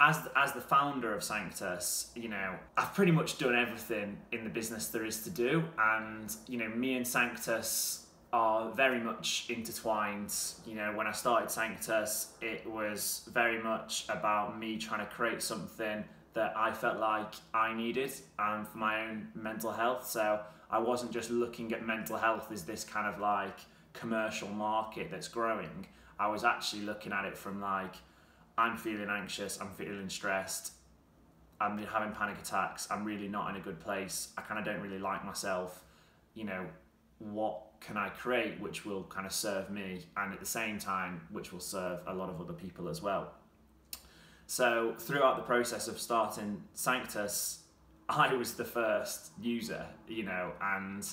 As the founder of Sanctus, you know, I've pretty much done everything in the business there is to do, and you know, me and Sanctus are very much intertwined. You know, when I started Sanctus, it was very much about me trying to create something that I felt like I needed and for my own mental health. So I wasn't just looking at mental health as this kind of like commercial market that's growing. I was actually looking at it from like, I'm feeling anxious, I'm feeling stressed, I'm having panic attacks, I'm really not in a good place, I kind of don't really like myself, you know, what can I create which will kind of serve me, and at the same time which will serve a lot of other people as well. So throughout the process of starting Sanctus, I was the first user, you know, and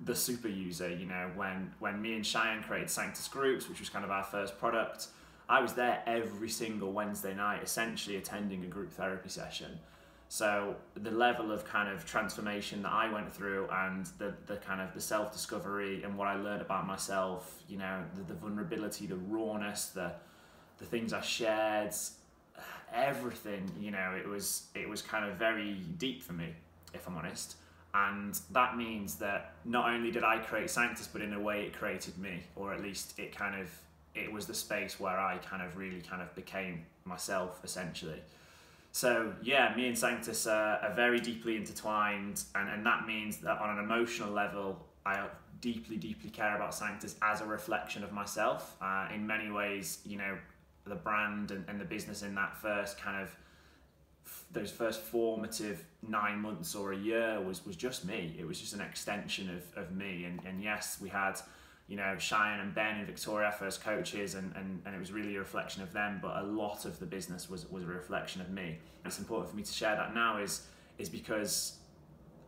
the super user, you know, when me and Cheyenne created Sanctus Groups, which was kind of our first product, I was there every single Wednesday night, essentially attending a group therapy session. So the level of kind of transformation that I went through, and the kind of the self-discovery and what I learned about myself, you know, the vulnerability, the rawness, the things I shared, everything, you know, it was kind of very deep for me, if I'm honest. And that means that not only did I create Sanctus, but in a way it created me, or at least it kind of, it was the space where I kind of really kind of became myself, essentially. So yeah, me and Sanctus are very deeply intertwined, and that means that on an emotional level, I deeply, deeply care about Sanctus as a reflection of myself. In many ways, you know, the brand and the business in that first kind of, those first formative 9 months or a year was just me. It was just an extension of me. And yes, we had, you know, Cheyenne and Ben and Victoria, first coaches, and it was really a reflection of them, but a lot of the business was a reflection of me. And it's important for me to share that now is because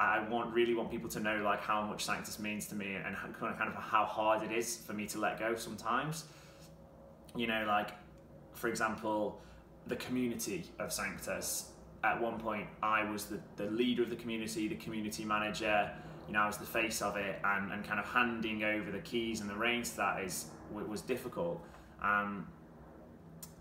I really want people to know like how much Sanctus means to me, and kind of how hard it is for me to let go sometimes. You know, like, for example, the community of Sanctus. At one point, I was the leader of the community manager. You know, I was the face of it, and kind of handing over the keys and the reins to that was difficult. Yeah,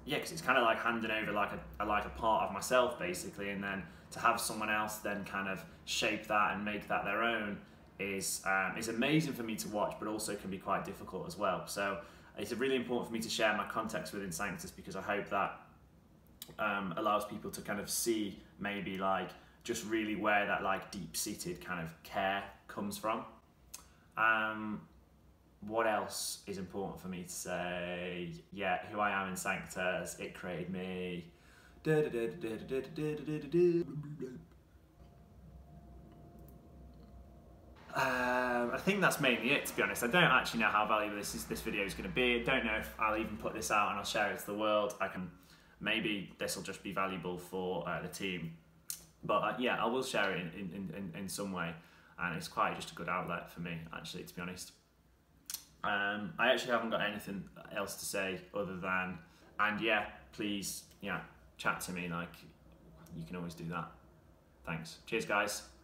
because it's kind of like handing over like a part of myself, basically, and then to have someone else then kind of shape that and make that their own is amazing for me to watch, but also can be quite difficult as well. So it's really important for me to share my context within Sanctus, because I hope that allows people to kind of see maybe like just really where that like deep-seated kind of care comes from. What else is important for me to say? Yeah, who I am in Sanctus, it created me. I think that's mainly it, to be honest. I don't actually know how valuable this video is going to be. I don't know if I'll even put this out and I'll share it to the world. Maybe this will just be valuable for the team. But yeah, I will share it in some way, and it's quite just a good outlet for me, actually, to be honest. I actually haven't got anything else to say other than, and yeah, please, yeah, chat to me, like, you can always do that. Thanks. Cheers, guys.